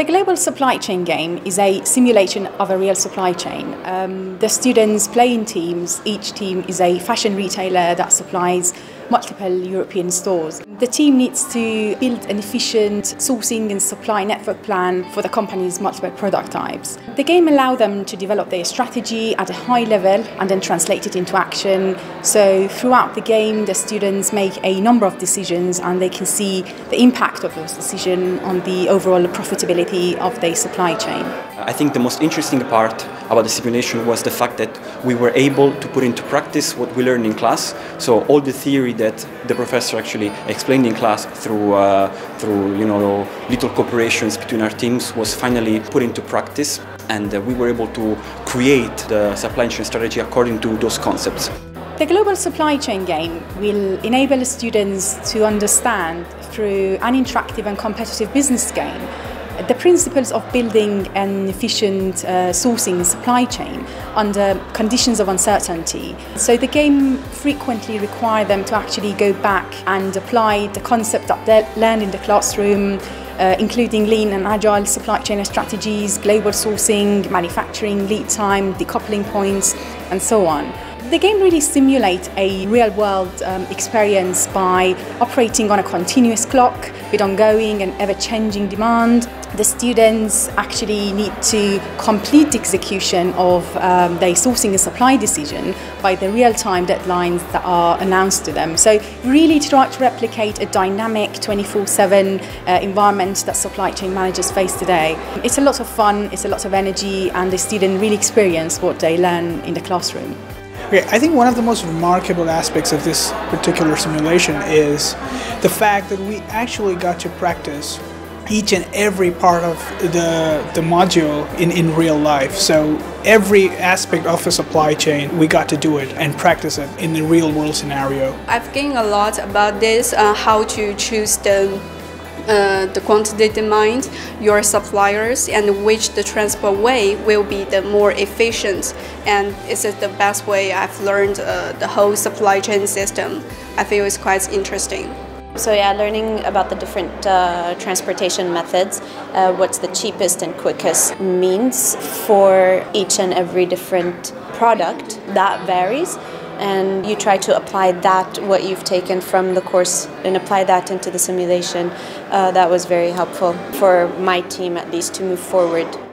The global supply chain game is a simulation of a real supply chain. The students play in teams. Each team is a fashion retailer that supplies multiple European stores. The team needs to build an efficient sourcing and supply network plan for the company's multiple product types. The game allows them to develop their strategy at a high level and then translate it into action. So throughout the game, the students make a number of decisions and they can see the impact of those decisions on the overall profitability of their supply chain. I think the most interesting part about the simulation was the fact that we were able to put into practice what we learned in class. So all the theory that the professor actually explained in class through little cooperations between our teams was finally put into practice, and we were able to create the supply chain strategy according to those concepts. The global supply chain game will enable students to understand through an interactive and competitive business game the principles of building an efficient sourcing supply chain under conditions of uncertainty. So the game frequently requires them to actually go back and apply the concept that they learned in the classroom, including lean and agile supply chain strategies, global sourcing, manufacturing, lead time, decoupling points, and so on. The game really simulates a real-world experience by operating on a continuous clock with ongoing and ever-changing demand. The students actually need to complete the execution of their sourcing and supply decision by the real-time deadlines that are announced to them. So really try to replicate a dynamic 24/7 environment that supply chain managers face today. It's a lot of fun, it's a lot of energy, and the students really experience what they learn in the classroom. Okay, I think one of the most remarkable aspects of this particular simulation is the fact that we actually got to practice each and every part of the module in real life. So every aspect of the supply chain, we got to do it and practice it in the real world scenario. I've gained a lot about this, how to choose the quantity demand, your suppliers, and which the transport way will be the more efficient, and this is the best way I've learned the whole supply chain system. I feel it's quite interesting. So yeah, learning about the different transportation methods, what's the cheapest and quickest means for each and every different product, that varies. And you try to apply that, what you've taken from the course, and apply that into the simulation. That was very helpful for my team, at least, to move forward.